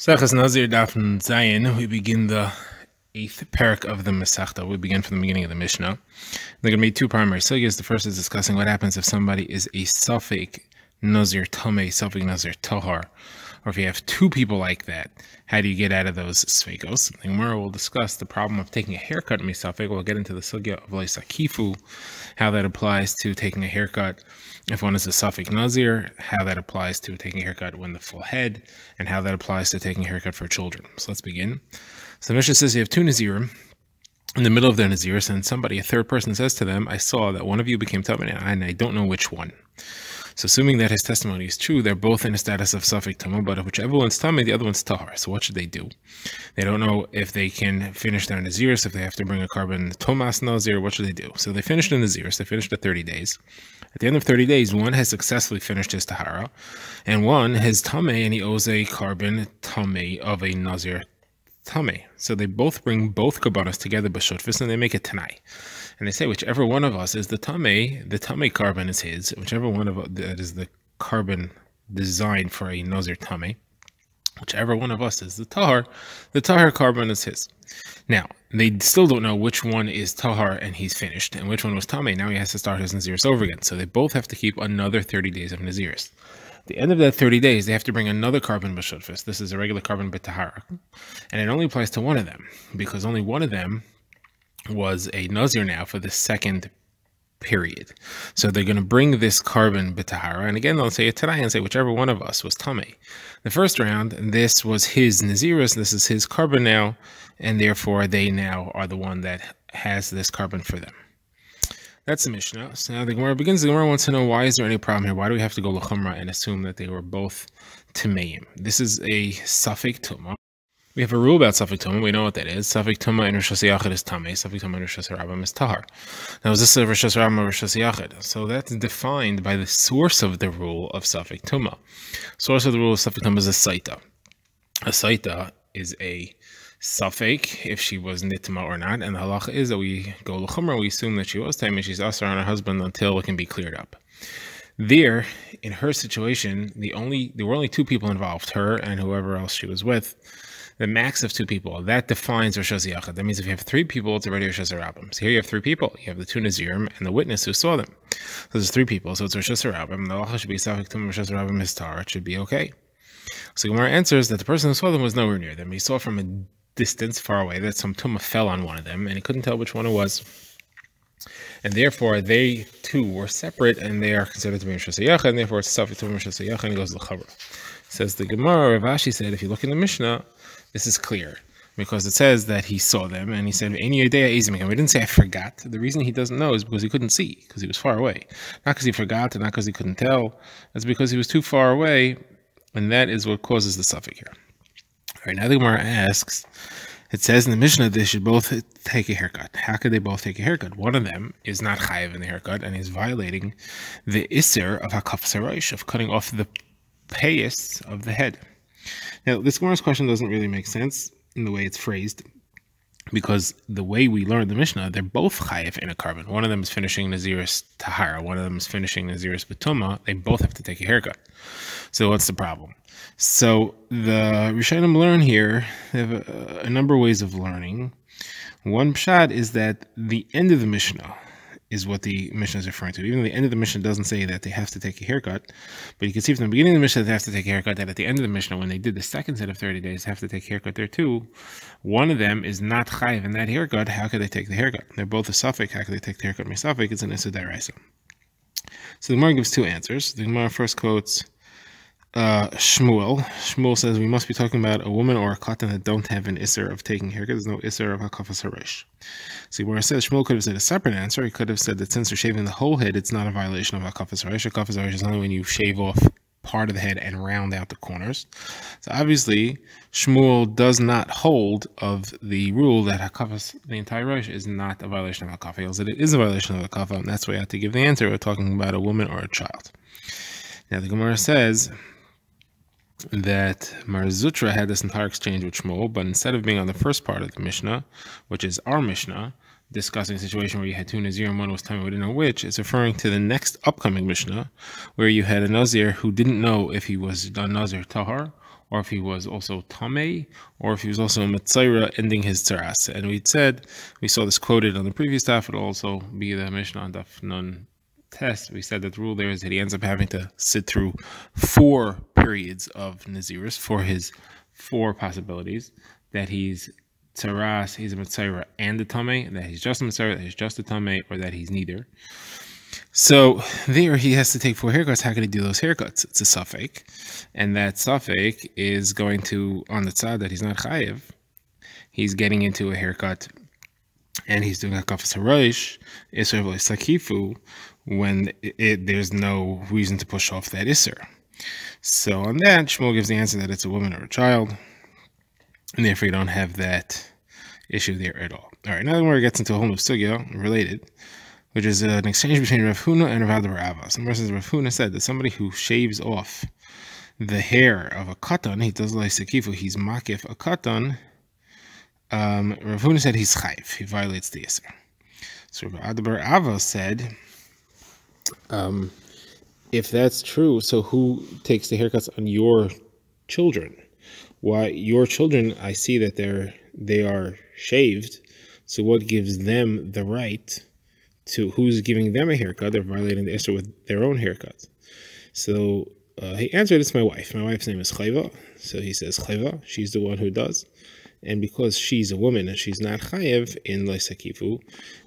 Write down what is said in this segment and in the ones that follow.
Safik Nazir Tohar. We begin the eighth parak of the Masechta. We begin from the beginning of the Mishnah. There are going to be two primary sugyas. The first is discussing what happens if somebody is a Safik Nazir Tomei, Safik Nazir Tohar, or if you have two people like that, how do you get out of those Svegos? The Gemara will discuss the problem of taking a haircut misafik. We'll get into the Sugya of Lo Sakifu, how that applies to taking a haircut if one is a Safik Nazir, how that applies to taking a haircut when the full head, and how that applies to taking a haircut for children. So let's begin. So the Mishnah says you have two Nazirim in the middle of their Naziris, and somebody, a third person, says to them, I saw that one of you became Tamei, and I don't know which one. So assuming that his testimony is true, they're both in a status of Safik Tuma, but whichever one's Tamei, the other one's Tahar. So what should they do? They don't know if they can finish their Naziris, if they have to bring a carbon Tomas Nazir, what should they do? So they finished the Naziris, they finished the 30 days. At the end of 30 days, one has successfully finished his Tahara, and one has Tamei, and he owes a carbon Tamei of a Nazir Tamei. So they both bring both Kabbalahs together, Bashodfus, and they make it Tanai. And they say, whichever one of us is the Tamei carbon is his, whichever one of us that is the carbon designed for a Nazir Tamei, whichever one of us is the Tahar carbon is his. Now, they still don't know which one is Tahar and he's finished, and which one was Tamei. Now he has to start his Naziris over again. So they both have to keep another 30 days of Naziris. At the end of that 30 days, they have to bring another carbon Bashodfus. This is a regular carbon Tahara, and it only applies to one of them, because only one of them was a Nazir now for the second period. So they're going to bring this carbon Tahara, and again they'll say it today and say whichever one of us was Tamei. The first round, this was his Naziris, this is his carbon now, and therefore they now are the one that has this carbon for them. That's the Mishnah. So now the Gemara begins. The Gemara wants to know, why is there any problem here? Why do we have to go l'chumra and assume that they were both Tameim? This is a Safik Tuma. We have a rule about Safik Tuma. We know what that is. Safik Tuma and rishos yachad is Tamei. Safik Tuma and rishos rabbim is Tahar. Now, is this a rishos rabbim or rishos yachad? So that's defined by the source of the rule of Safik Tuma. Source of the rule of Safik Tuma is a Saitah. A Saitah is a Safek, if she was nitma or not, and the halacha is that we go l'chumra, we assume that she was Tamei, and she's usur on her husband until it can be cleared up. There, in her situation, there were only two people involved, her and whoever else she was with. The max of two people, that defines rishos yachad. That means if you have three people, it's already rishos rabbim. So here you have three people. You have the two nazirim and the witness who saw them. So there's three people, so it's rishos rabbim. The halacha should be safek tum rishos rabbim is tar. It should be okay. So Gemara answers that the person who saw them was nowhere near them. He saw from a distance far away that some tuma fell on one of them, and he couldn't tell which one it was, and therefore they too were separate, and they are considered to be rishos yachad, and therefore it's safek tum rishos yachad, and it goes l'chavra. Says the Gemara, Rav Ashi said, if you look in the Mishnah, this is clear, because it says that he saw them, and he said, "Any idea is me." We didn't say I forgot. The reason he doesn't know is because he couldn't see, because he was far away, not because he forgot, and not because he couldn't tell. It's because he was too far away, and that is what causes the suffix here. All right, now the Gemara asks, it says in the Mishnah they should both take a haircut. How could they both take a haircut? One of them is not chayv in the haircut, and he's violating the Iser of hakaf saraish, of cutting off the payas of the head. Now, this Gemara's question doesn't really make sense in the way it's phrased, because the way we learn the Mishnah, they're both chayv in a carbon. One of them is finishing Naziris Tahara. One of them is finishing Naziris Batoma. They both have to take a haircut. So what's the problem? So the Rishonim learn here, they have a number of ways of learning. One pshat is that the end of the Mishnah is what the Mishnah is referring to. Even though the end of the Mishnah doesn't say that they have to take a haircut, but you can see from the beginning of the Mishnah they have to take a haircut, that at the end of the Mishnah, when they did the second set of 30 days, they have to take a haircut there too. One of them is not chayv in that haircut. How could they take the haircut? They're both a suffix. How could they take the haircut? Misafik, it's an isur d'oraisa. So the Gemara gives two answers. The Gemara first quotes Shmuel. Shmuel says we must be talking about a woman or a katan that don't have an isur of taking haircut. There's no isur of hakafas harish. See, where it says Shmuel could have said a separate answer. He could have said that since you're shaving the whole head, it's not a violation of hakafas harish. Hakafas harish is only when you shave off part of the head and round out the corners. So obviously, Shmuel does not hold of the rule that hakafas, the entire rosh, is not a violation of hakafa. He holds that it is a violation of hakafa, and that's why I have to give the answer. We're talking about a woman or a child. Now the Gemara says that Marzutra had this entire exchange with Shmuel, but instead of being on the first part of the Mishnah, which is our Mishnah, discussing a situation where you had two Nazir and one was Tamei, we didn't know which, it's referring to the next upcoming Mishnah, where you had a Nazir who didn't know if he was a Nazir Tahar or if he was also Tamei, or if he was also Metzaira ending his Teras. And we said, we saw this quoted on the previous Daf, it'll also be the Mishnah on Daf Nun Test. We said that the rule there is that he ends up having to sit through 4 periods of Naziris for his 4 possibilities, that he's Teras, he's a Metzaira and a Tamei, that he's just a Metzaira, that he's just a Tamei, or that he's neither. So there he has to take 4 haircuts. How can he do those haircuts? It's a Safek. And that Safek is going to, on the tzad that he's not chayv, he's getting into a haircut and he's doing hakafas harosh, Iser Lo Sakifu, when there's no reason to push off that Iser. So on that, Shmuel gives the answer that it's a woman or a child, and therefore you don't have that issue there at all. All right, now the Gemara gets into a whole new Sugya related, which is an exchange between Rav Huna and Rav Abba. Some verses Rav Huna said that somebody who shaves off the hair of a katan, he does like sekifu, he's makif a katan. Rav Huna said he's chayv, he violates the Iser. So Rav Abba said, if that's true, so who takes the haircuts on your children? Why your children? I see that they are shaved. So what gives them the right? To who's giving them a haircut? They're violating the Iser with their own haircut. So he answered, it's my wife. My wife's name is Chaiva. So he says, Chaiva, she's the one who does. And because she's a woman and she's not chayev in Lo Sakifu,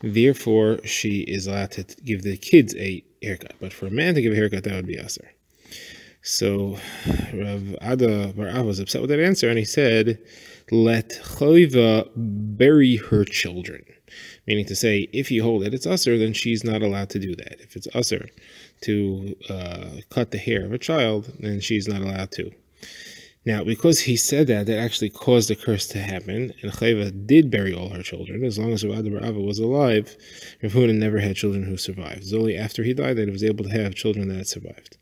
therefore she is allowed to give the kids a haircut. But for a man to give a haircut, that would be Usser. So Rav Ada Bar Ava was upset with that answer, and he said, let Chaiva bury her children. Meaning to say, if you hold that it's Usser, then she's not allowed to do that. If it's Usser to cut the hair of a child, then she's not allowed to. Now, because he said that, that actually caused the curse to happen, and Chaiva did bury all her children. As long as Rav Adar Bar Ava was alive, Rav Huna never had children who survived. It was only after he died that he was able to have children that survived.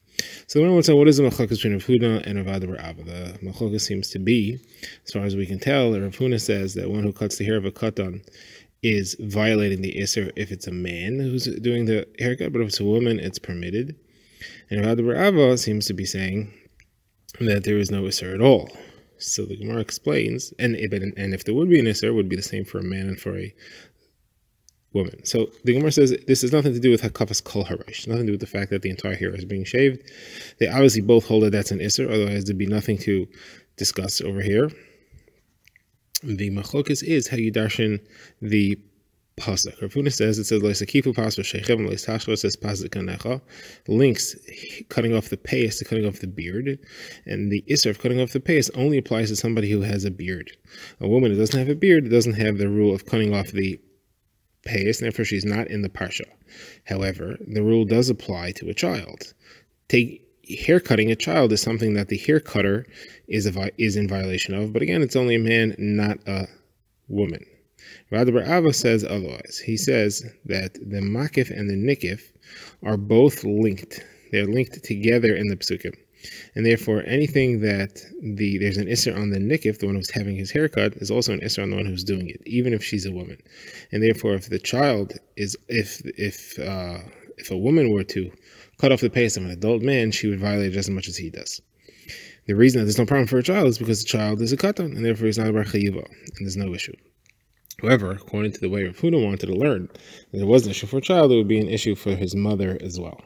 So the one wants to know, what is the machlokah between Rav Huna and Rav Adar Bar Ava? The machlokah seems to be, as far as we can tell, that Rav Huna says that one who cuts the hair of a katan is violating the Iser if it's a man who's doing the haircut, but if it's a woman, it's permitted. And Rav Adar Bar Ava seems to be saying that there is no Iser at all. So the Gemara explains, and if there would be an Iser, it would be the same for a man and for a woman. So the Gemara says this has nothing to do with hakafas kol harash, nothing to do with the fact that the entire hair is being shaved. They obviously both hold that that's an Iser, otherwise there'd be nothing to discuss over here. The machlokas is how you darshan the pasuk. Rav Huna says, it says, Lo Sakifu pasuk sheichem, and Lo Tashva says pasuk kanecha, links cutting off the payas to cutting off the beard, and the Iser of cutting off the payas only applies to somebody who has a beard. A woman who doesn't have a beard doesn't have the rule of cutting off the payas, and therefore she's not in the parsha. However, the rule does apply to a child. Haircutting a child is something that the haircutter is in violation of, but again, it's only a man, not a woman. Rav Adar Bar Ava says otherwise. He says that the makif and the nikif are both linked. They're linked together in the psukim, and therefore anything that there's an Iser on the nikif, the one who's having his haircut, is also an Iser on the one who's doing it, even if she's a woman. And therefore, if the child is, if a woman were to cut off the pace of an adult man, she would violate it as much as he does. The reason that there's no problem for a child is because the child is a katan, and therefore he's not a bar chayiva, and there's no issue. However, according to the way Rav Huna wanted to learn, there was an issue for a child, it would be an issue for his mother as well.